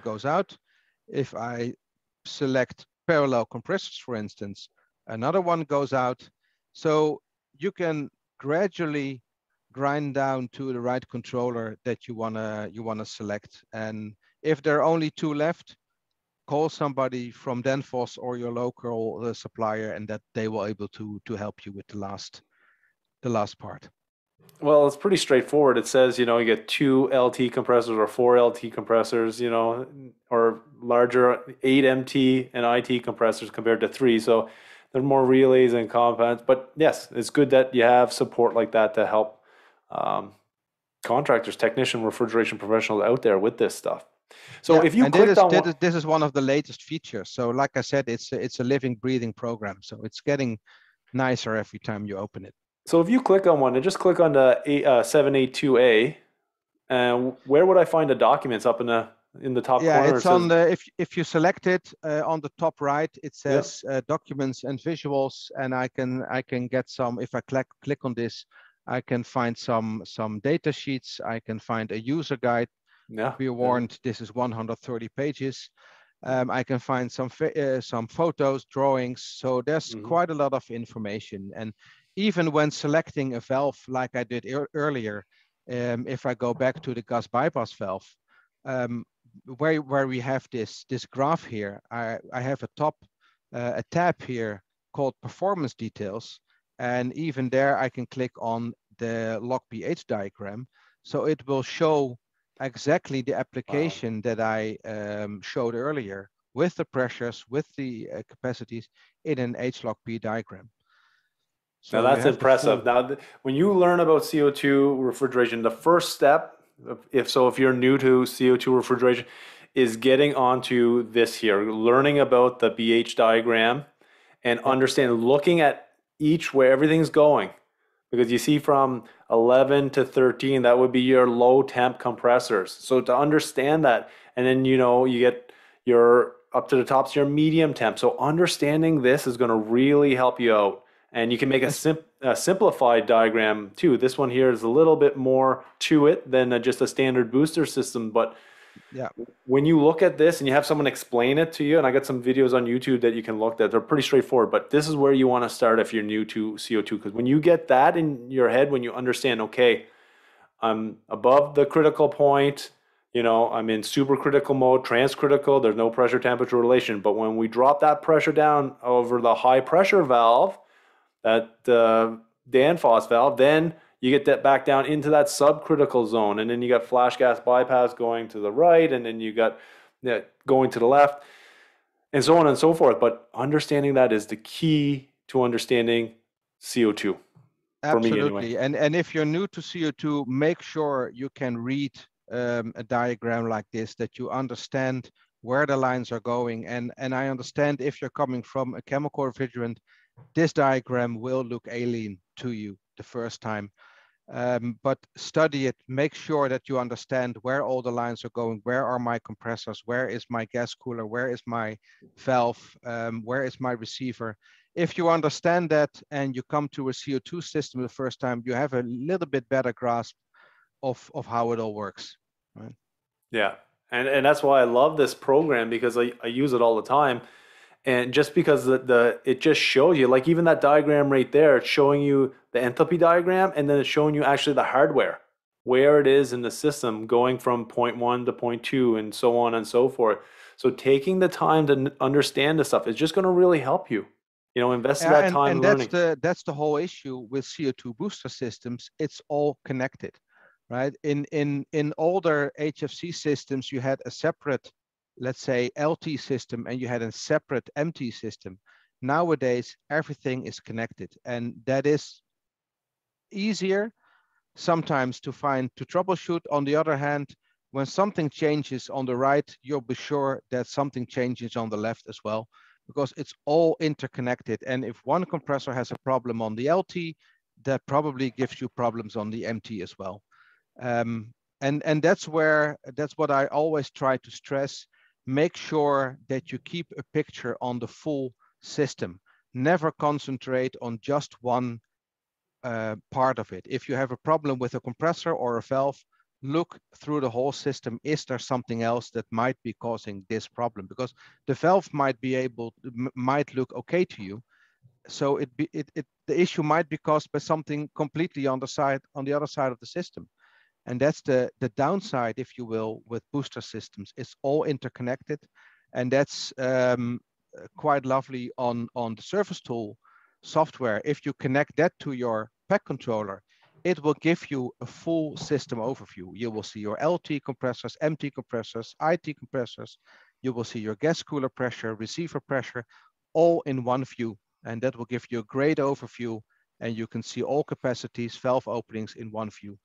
goes out. If I select parallel compressors, for instance, another one goes out. So you can gradually grind down to the right controller that you wanna select. And if there are only two left, call somebody from Danfoss or your local supplier, and that they will able to help you with the last part. Well, it's pretty straightforward. It says, you know, you get 2 LT compressors or 4 LT compressors, you know, or larger 8 MT and IT compressors compared to 3. So there are more relays and compounds. But yes, it's good that you have support like that to help contractors, technician, refrigeration professionals out there with this stuff. So yeah, if you clicked on one... This is one of the latest features. So like I said, it's a living, breathing program. So it's getting nicer every time you open it. So if you click on one, and just click on the 782A, where would I find the documents? Up in the top corner? Yeah, it's on the, if you select it on the top right, it says documents and visuals, and I can get some. If I click on this, I can find some data sheets. I can find a user guide. Yeah. Be warned, this is 130 pages. I can find some photos, drawings. So there's quite a lot of information. And even when selecting a valve, like I did earlier, if I go back to the gas bypass valve, where we have this graph here, I have a tab here called performance details, and even there I can click on the log pH diagram, so it will show exactly the application that I showed earlier with the pressures, with the capacities in an H-log-P diagram. So now that's impressive. Now, when you learn about CO2 refrigeration, the first step, if you're new to CO2 refrigeration, is getting onto this here, learning about the BH diagram and understanding, looking at each where everything's going. Because you see from 11 to 13, that would be your low temp compressors. So to understand that, and then, you know, you get your up to the tops, your medium temp. So understanding this is going to really help you out. And you can make a simplified diagram too. This one here is a little bit more to it than just a standard booster system. But yeah, when you look at this and you have someone explain it to you, and I got some videos on YouTube that you can look at, they're pretty straightforward. But this is where you want to start if you're new to CO2. Because when you get that in your head, when you understand, okay, I'm above the critical point, you know, I'm in supercritical mode, transcritical, there's no pressure-temperature relation. But when we drop that pressure down over the high-pressure valve, that Danfoss valve, then you get that back down into that subcritical zone, and then you got flash gas bypass going to the right, and then you got going to the left, and so on and so forth. But understanding that is the key to understanding CO2. Absolutely. For me anyway. And if you're new to CO2, make sure you can read a diagram like this, that you understand where the lines are going. And I understand if you're coming from a chemical refrigerant, this diagram will look alien to you the first time, but study it, make sure that you understand where all the lines are going, where are my compressors, where is my gas cooler, where is my valve, where is my receiver. If you understand that and you come to a CO2 system the first time, you have a little bit better grasp of how it all works. Right? Yeah, and that's why I love this program, because I use it all the time. And just because it just shows you, like even that diagram right there, it's showing you the enthalpy diagram, and then it's showing you actually the hardware, where it is in the system, going from point 1 to point 2 and so on and so forth. So taking the time to understand this stuff is just going to really help you. You know, invest that time and learning. That's the whole issue with CO2 booster systems. It's all connected, right? In older HFC systems, you had a separate, let's say, LT system, and you had a separate MT system. Nowadays, everything is connected, and that is easier sometimes to troubleshoot. On the other hand, when something changes on the right, you'll be sure that something changes on the left as well, because it's all interconnected. And if one compressor has a problem on the LT, that probably gives you problems on the MT as well. And that's what I always try to stress. Make sure that you keep a picture on the full system. Never concentrate on just one part of it. If you have a problem with a compressor or a valve, look through the whole system. Is there something else that might be causing this problem? Because the valve might look okay to you. So the issue might be caused by something completely on the other side of the system. And that's the downside, if you will, with booster systems. It's all interconnected, and that's quite lovely on the Service Tool software. If you connect that to your PEC controller, it will give you a full system overview. You will see your LT compressors, MT compressors, IT compressors. You will see your gas cooler pressure, receiver pressure, all in one view. And that will give you a great overview, and you can see all capacities, valve openings in one view.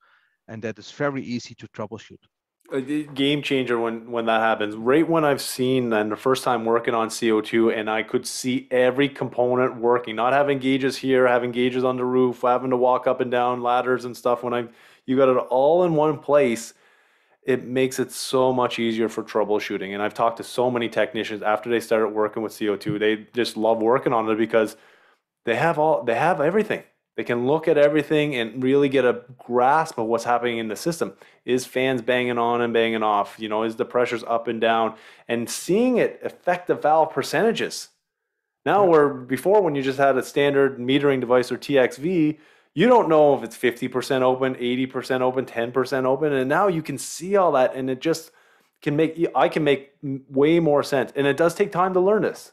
And that is very easy to troubleshoot. A game changer when that happens. Right when I've seen, and the first time working on CO2, and I could see every component working, not having gauges here, having gauges on the roof, having to walk up and down ladders and stuff. When you got it all in one place, it makes it so much easier for troubleshooting. And I've talked to so many technicians after they started working with CO2, they just love working on it because they have everything. They can look at everything and really get a grasp of what's happening in the system. Is fans banging on and banging off? You know, is the pressures up and down? And seeing it affect the valve percentages. Now, where before when you just had a standard metering device or TXV, you don't know if it's 50% open, 80% open, 10% open. And now you can see all that, and it just can make way more sense. And it does take time to learn this.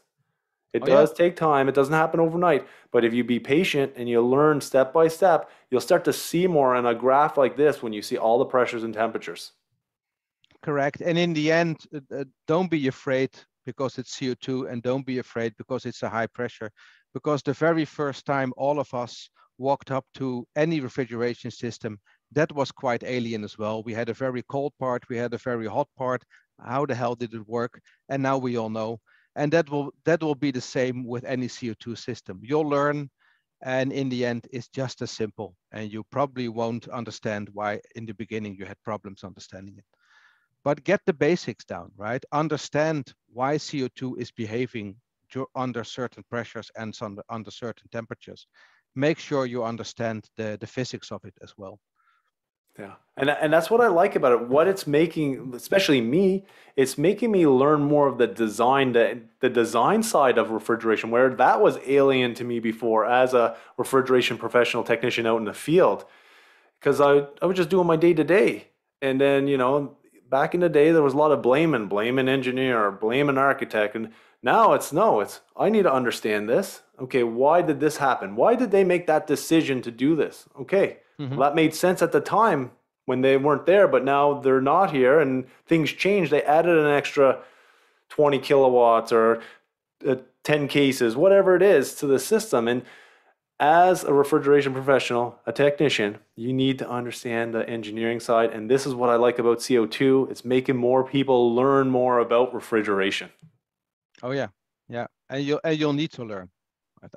It does take time. It doesn't happen overnight. But if you be patient and you learn step by step, you'll start to see more on a graph like this when you see all the pressures and temperatures. Correct. And in the end, don't be afraid because it's CO2, and don't be afraid because it's a high pressure. Because the very first time all of us walked up to any refrigeration system, that was quite alien as well. We had a very cold part. We had a very hot part. How the hell did it work? And now we all know. And that will be the same with any CO2 system. You'll learn, and in the end, it's just as simple. And you probably won't understand why in the beginning you had problems understanding it. But get the basics down, right? Understand why CO2 is behaving under certain pressures and under certain temperatures. Make sure you understand the physics of it as well. Yeah, and that's what I like about it. What it's making, especially me, it's making me learn more of the design side of refrigeration, where that was alien to me before as a refrigeration professional technician out in the field, because I was just doing my day-to-day. And then, you know, back in the day, there was a lot of blame an engineer, blame an architect. And now it's I need to understand this. Okay, why did this happen? Why did they make that decision to do this? Okay. Mm-hmm. Well, that made sense at the time when they weren't there, but now they're not here and things changed. They added an extra 20 kilowatts or 10 cases, whatever it is, to the system. And as a refrigeration professional, a technician, you need to understand the engineering side. And this is what I like about CO2. It's making more people learn more about refrigeration. Oh, yeah. Yeah. And you'll need to learn.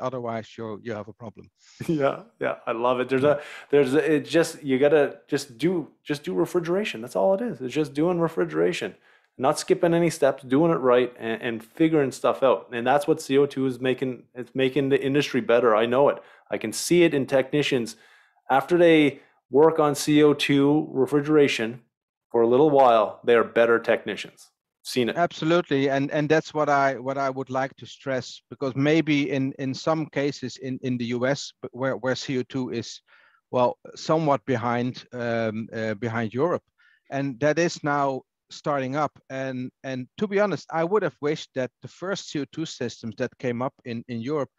Otherwise, you have a problem. Yeah, I love it. You gotta just do refrigeration. That's all it is. It's just doing refrigeration, not skipping any steps, doing it right, and figuring stuff out. And that's what CO2 is making. It's making the industry better. I know it. I can see it in technicians after they work on CO2 refrigeration for a little while. They are better technicians. Seen it. Absolutely, and that's what I would like to stress, because maybe in some cases in the US where CO2 is somewhat behind Europe, and that is now starting up. And to be honest, I would have wished that the first CO2 systems that came up in Europe,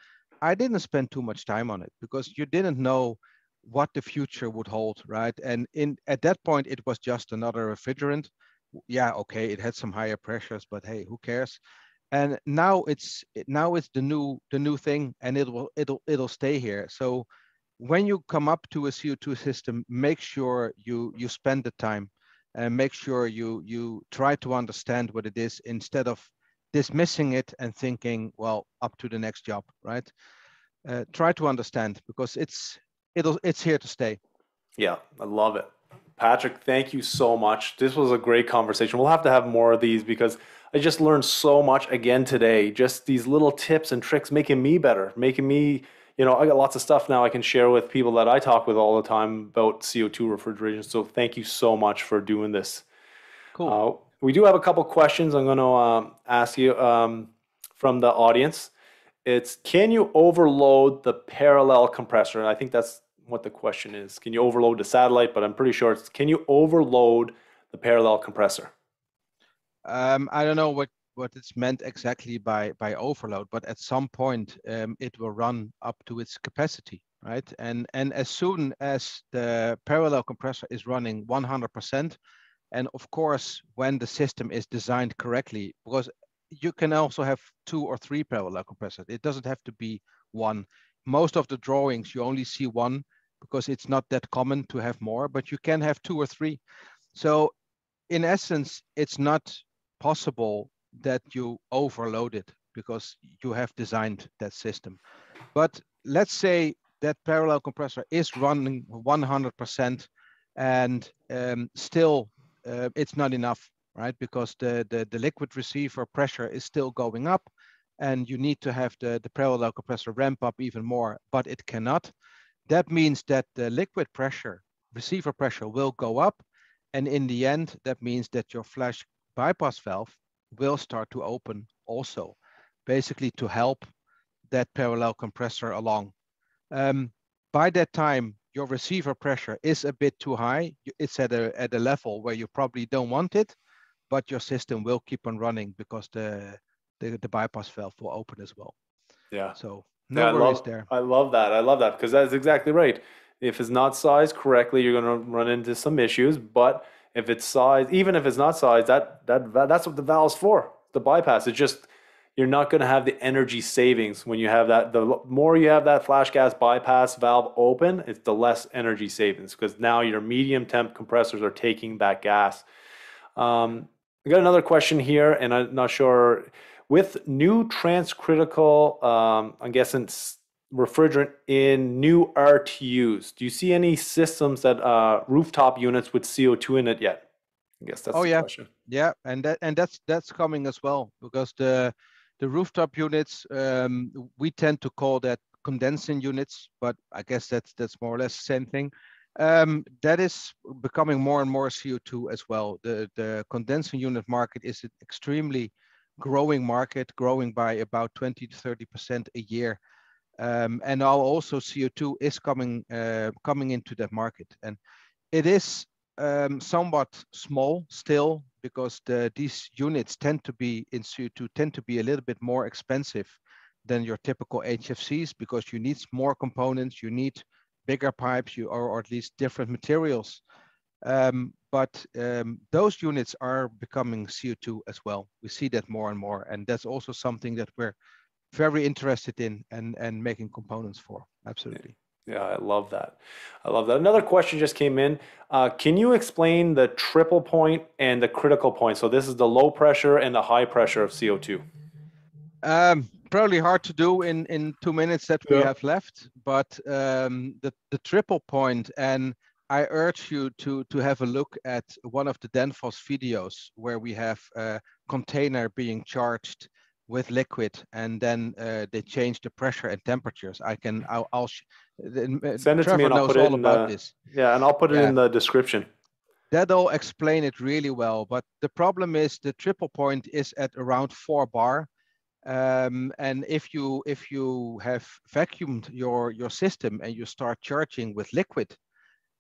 I didn't spend too much time on it, because you didn't know what the future would hold, right? And at that point, it was just another refrigerant. Yeah, okay, it had some higher pressures, but hey, who cares? And now it's the new thing, and it'll stay here. So when you come up to a CO2 system, make sure you spend the time, and make sure you try to understand what it is, instead of dismissing it and thinking, well, up to the next job, right? Try to understand, because it's here to stay. Yeah, I love it. Patrick, thank you so much. This was a great conversation. We'll have to have more of these because I just learned so much again today. Just these little tips and tricks making me better, making me, you know, I got lots of stuff now I can share with people that I talk with all the time about CO2 refrigeration. So thank you so much for doing this. Cool. We do have a couple questions I'm going to ask you from the audience. It's, can you overload the parallel compressor? And I think that's what the question is. Can you overload the satellite? But I'm pretty sure it's, can you overload the parallel compressor? I don't know what it's meant exactly by overload, but at some point it will run up to its capacity, right? And as soon as the parallel compressor is running 100%, and of course, when the system is designed correctly, because you can also have 2 or 3 parallel compressors. It doesn't have to be one. Most of the drawings, you only see one because it's not that common to have more, but you can have 2 or 3. So in essence, it's not possible that you overload it because you have designed that system. But let's say that parallel compressor is running 100% and still it's not enough, right? Because the liquid receiver pressure is still going up and you need to have the parallel compressor ramp up even more, but it cannot. That means that the liquid pressure, receiver pressure will go up. And in the end, that means that your flush bypass valve will start to open also, basically to help that parallel compressor along. By that time, your receiver pressure is a bit too high. It's at a level where you probably don't want it, but your system will keep on running because the bypass valve will open as well. Yeah. So no worries there. I love that. I love that because that's exactly right. If it's not sized correctly, you're going to run into some issues. But if it's sized, even if it's not sized, that's what the valve's for. The bypass. It's just you're not going to have the energy savings when you have that. The more you have that flash gas bypass valve open, it's the less energy savings because now your medium temp compressors are taking that gas. I got another question here, and I'm not sure. With new transcritical, I'm guessing, refrigerant in new RTUs, do you see any systems that rooftop units with CO2 in it yet? I guess that's the question. Yeah, and that's coming as well because the rooftop units, we tend to call that condensing units, but I guess that's more or less the same thing. That is becoming more and more CO2 as well. The condensing unit market is an extremely growing market, growing by about 20% to 30% a year. And now also CO2 is coming into that market, and it is somewhat small still because these units tend to be in CO2 tend to be a little bit more expensive than your typical HFCs because you need more components, you need bigger pipes, or at least different materials. But those units are becoming CO2 as well. We see that more and more, and that's also something that we're very interested in and making components for. Absolutely. Yeah, I love that. I love that. Another question just came in. Can you explain the triple point and the critical point? So this is the low pressure and the high pressure of CO2. Probably hard to do in 2 minutes that we have left, but the triple point, and I urge you to have a look at one of the Danfoss videos where we have a container being charged with liquid, and then they change the pressure and temperatures. I'll send it to me, and I'll put it in the, and I'll put it in the description. That'll explain it really well. But the problem is the triple point is at around 4 bar, and if you have vacuumed your system and you start charging with liquid,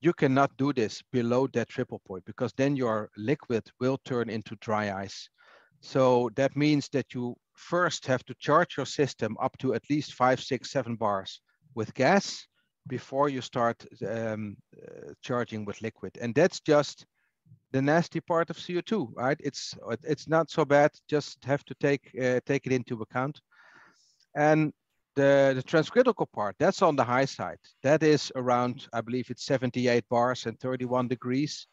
you cannot do this below that triple point because then your liquid will turn into dry ice. So that means that you first have to charge your system up to at least 5, 6, 7 bars with gas before you start charging with liquid. And that's just the nasty part of CO2, right? It's not so bad, just have to take it into account. And the transcritical part, that's on the high side. That is around, I believe it's 78 bars and 31 degrees.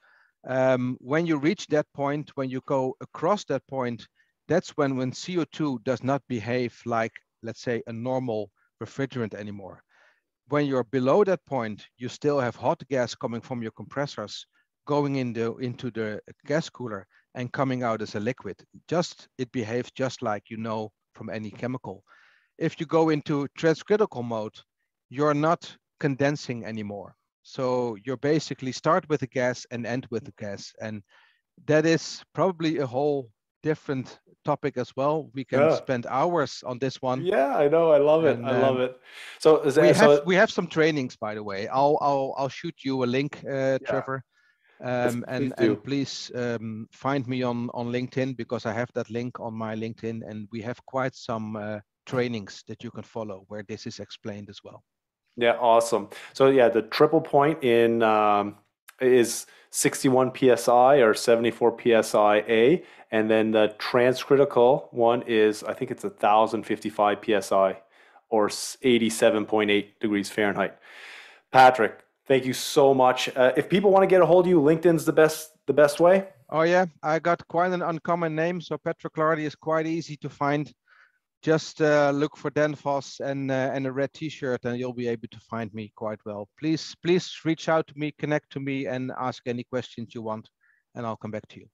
When you reach that point, when you go across that point, that's when CO2 does not behave like, let's say, a normal refrigerant anymore. When you're below that point, you still have hot gas coming from your compressors, going into the gas cooler and coming out as a liquid. It behaves just like from any chemical. If you go into transcritical mode, you're not condensing anymore. So you basically start with a gas and end with a gas. And that is probably a whole different topic as well. We can spend hours on this one. Yeah, I know. I love it. I love it. So is that, we have some trainings, by the way. I'll shoot you a link, Trevor. Please find me on LinkedIn, because I have that link on my LinkedIn, and we have quite some trainings that you can follow where this is explained as well. Yeah, awesome. So yeah, the triple point in is 61 psi or 74 psi A, and then the transcritical one is, I think it's 1055 psi or 87.8 degrees Fahrenheit. Patrick, thank you so much. If people want to get a hold of you, LinkedIn's the best way. Oh yeah, I got quite an uncommon name, so Patrick Clardy is quite easy to find. Just look for Danfoss and a red T-shirt, and you'll be able to find me quite well. Please reach out to me, connect to me, and ask any questions you want, and I'll come back to you.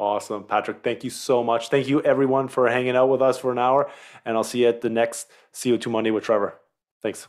Awesome, Patrick. Thank you so much. Thank you everyone for hanging out with us for an hour, and I'll see you at the next CO2 Monday with Trevor. Thanks.